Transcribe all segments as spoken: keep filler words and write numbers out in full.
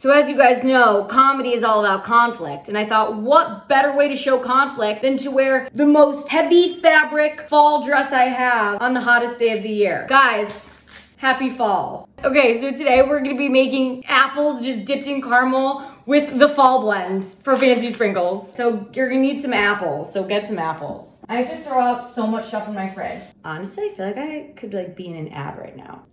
So as you guys know, comedy is all about conflict. And I thought, what better way to show conflict than to wear the most heavy fabric fall dress I have on the hottest day of the year. Guys, happy fall. Okay, so today we're gonna be making apples just dipped in caramel with the fall blend for Fancy Sprinkles. So you're gonna need some apples, so get some apples. I have to throw out so much stuff in my fridge. Honestly, I feel like I could like be in an ad right now.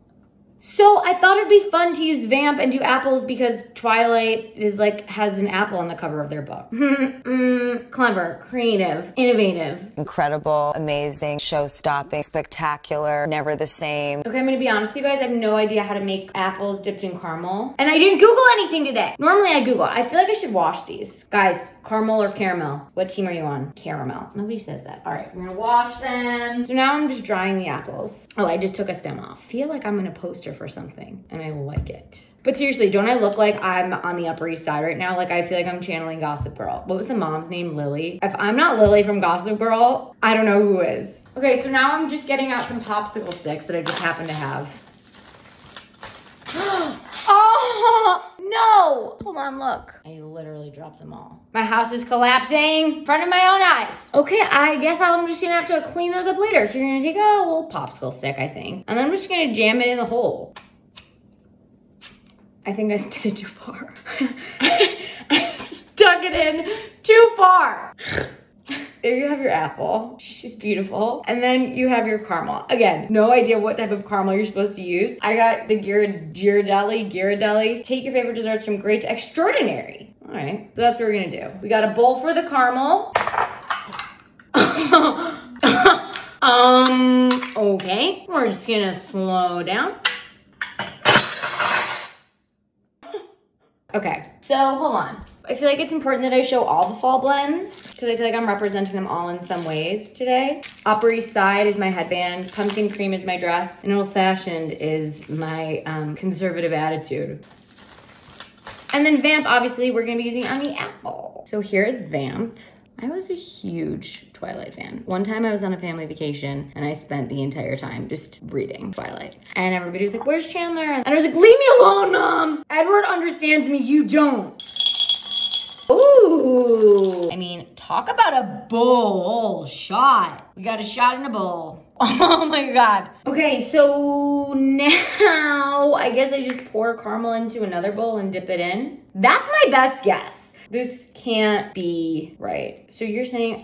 So I thought it'd be fun to use Vamp and do apples because Twilight is like, has an apple on the cover of their book. mm, clever, creative, innovative. Incredible, amazing, show-stopping, spectacular, never the same. Okay, I'm gonna be honest with you guys, I have no idea how to make apples dipped in caramel. And I didn't Google anything today. Normally I Google, I feel like I should wash these. Guys, caramel or caramel? What team are you on? Caramel, nobody says that. All right, we're gonna wash them. So now I'm just drying the apples. Oh, I just took a stem off. I feel like I'm gonna post for something and I like it. But seriously, don't I look like I'm on the Upper East Side right now? Like I feel like I'm channeling Gossip Girl. What was the mom's name? Lily? If I'm not Lily from Gossip Girl, I don't know who is. Okay, so now I'm just getting out some popsicle sticks that I just happen to have. Oh no! Hold on, look. I literally dropped them all. My house is collapsing in front of my own eyes. Okay, I guess I'm just gonna have to clean those up later. So you're gonna take a little popsicle stick, I think. And then I'm just gonna jam it in the hole. I think I did it too far. I stuck it in too far. There you have your apple. She's beautiful. And then you have your caramel. Again, no idea what type of caramel you're supposed to use. I got the Ghirardelli, Ghirardelli. Take your favorite desserts from great to extraordinary. All right, so that's what we're gonna do. We got a bowl for the caramel. um, okay, we're just gonna slow down. Okay, so hold on. I feel like it's important that I show all the fall blends because I feel like I'm representing them all in some ways today. Upper East Side is my headband, pumpkin cream is my dress, and old fashioned is my um, conservative attitude. And then Vamp, obviously, we're gonna be using on the apple. So here is Vamp. I was a huge Twilight fan. One time I was on a family vacation and I spent the entire time just reading Twilight. And everybody was like, where's Chandler? And I was like, leave me alone, Mom! Edward understands me, you don't. Ooh, I mean, talk about a bowl shot. We got a shot in a bowl. Oh my God. Okay, so now I guess I just pour caramel into another bowl and dip it in. That's my best guess. This can't be right. So you're saying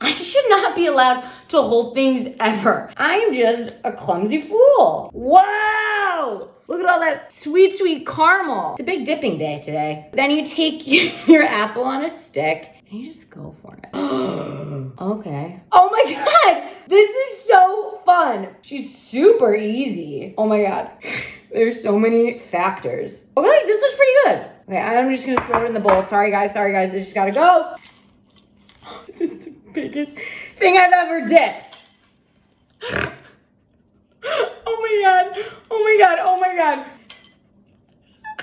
I should not be allowed to hold things ever. I'm just a clumsy fool. Wow. Look at all that sweet, sweet caramel. It's a big dipping day today. Then you take your apple on a stick and you just go for it. Okay. Oh my God, this is so fun. She's super easy. Oh my God, there's so many factors. Okay, this looks pretty good. Okay, I'm just gonna throw it in the bowl. Sorry guys, sorry guys, I just gotta go. This is the biggest thing I've ever dipped. Oh my God, oh my God, oh my God.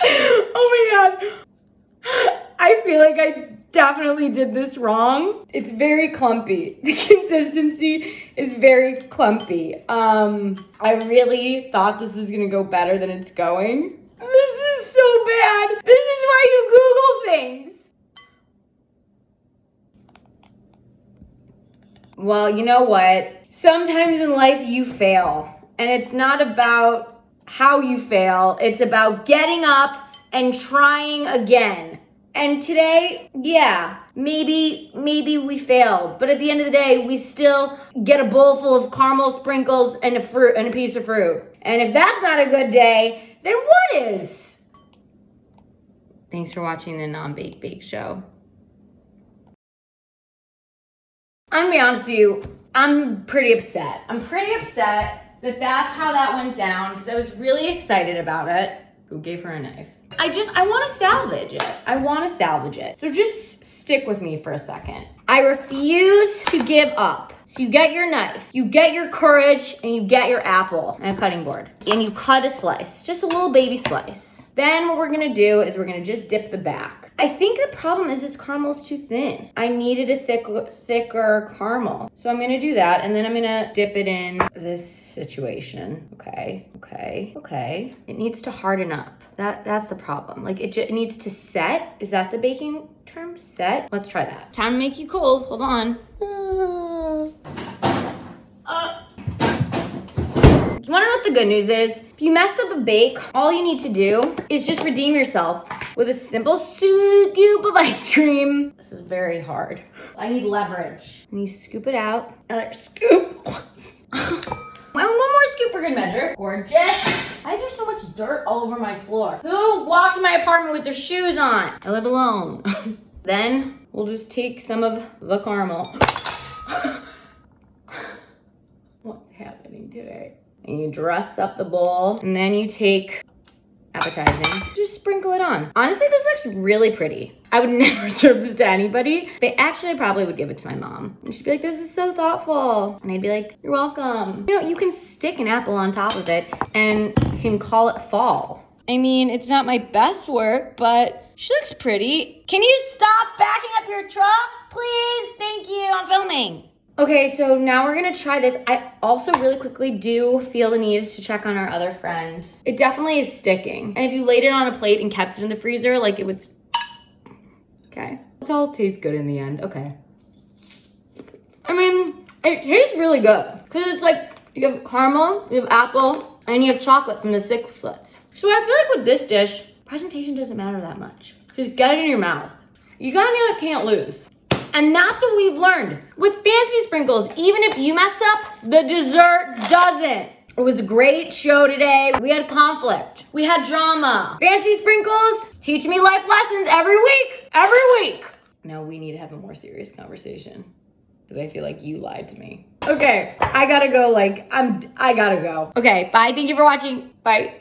Oh my God. I feel like I definitely did this wrong. It's very clumpy. The consistency is very clumpy. Um, I really thought this was gonna go better than it's going. This is so bad. This is why you Google things. Well, you know what? Sometimes in life you fail. And it's not about how you fail. It's about getting up and trying again. And today, yeah, maybe, maybe we failed. But at the end of the day, we still get a bowl full of caramel sprinkles and a fruit and a piece of fruit. And if that's not a good day, then what is? Thanks for watching the Non-Bake Bake Show. I'm gonna be honest with you, I'm pretty upset. I'm pretty upset. But that's how that went down because I was really excited about it. Who gave her a knife? I just, I wanna salvage it. I wanna salvage it. So just stick with me for a second. I refuse to give up. So you get your knife, you get your courage, and you get your apple and a cutting board. And you cut a slice, just a little baby slice. Then what we're gonna do is we're gonna just dip the back. I think the problem is this caramel's too thin. I needed a thick, thicker caramel. So I'm gonna do that, and then I'm gonna dip it in this situation. Okay, okay, okay. It needs to harden up. That, that's the problem. Like it, it needs to set. Is that the baking term, set? Let's try that. Time to make you cold, hold on. Uh, you wanna know what the good news is? If you mess up a bake, all you need to do is just redeem yourself with a simple scoop of ice cream. This is very hard. I need leverage. And you scoop it out. Another scoop. One more scoop for good measure. Gorgeous. Why is there so much dirt all over my floor? Who walked in my apartment with their shoes on? I live alone. Then we'll just take some of the caramel. What's happening today? And you dress up the bowl, and then you take appetizing, just sprinkle it on. Honestly, this looks really pretty. I would never serve this to anybody. But actually, I probably would give it to my mom. And she'd be like, this is so thoughtful. And I'd be like, you're welcome. You know, you can stick an apple on top of it and you can call it fall. I mean, it's not my best work, but she looks pretty. Can you stop backing up your truck, please? Thank you, I'm filming. Okay, so now we're gonna try this. I also really quickly do feel the need to check on our other friend. It definitely is sticking. And if you laid it on a plate and kept it in the freezer, like it would, okay. It all tastes good in the end, okay. I mean, it tastes really good. Cause it's like, you have caramel, you have apple, and you have chocolate from the Sixlets. So I feel like with this dish, presentation doesn't matter that much. Just get it in your mouth. You gotta know it can't lose. And that's what we've learned with Fancy Sprinkles. Even if you mess up, the dessert doesn't. It was a great show today. We had conflict. We had drama. Fancy Sprinkles teach me life lessons every week, every week. Now we need to have a more serious conversation because I feel like you lied to me. Okay, I gotta go, like, I'm, I gotta go. Okay, bye, thank you for watching, bye.